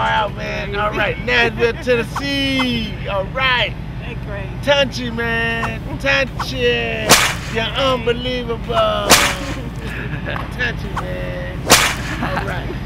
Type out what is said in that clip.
Wow, man. All right, Nashville, Tennessee. All right. That's great. Touchy, man. Touchy. You're unbelievable. Touchy, man. All right.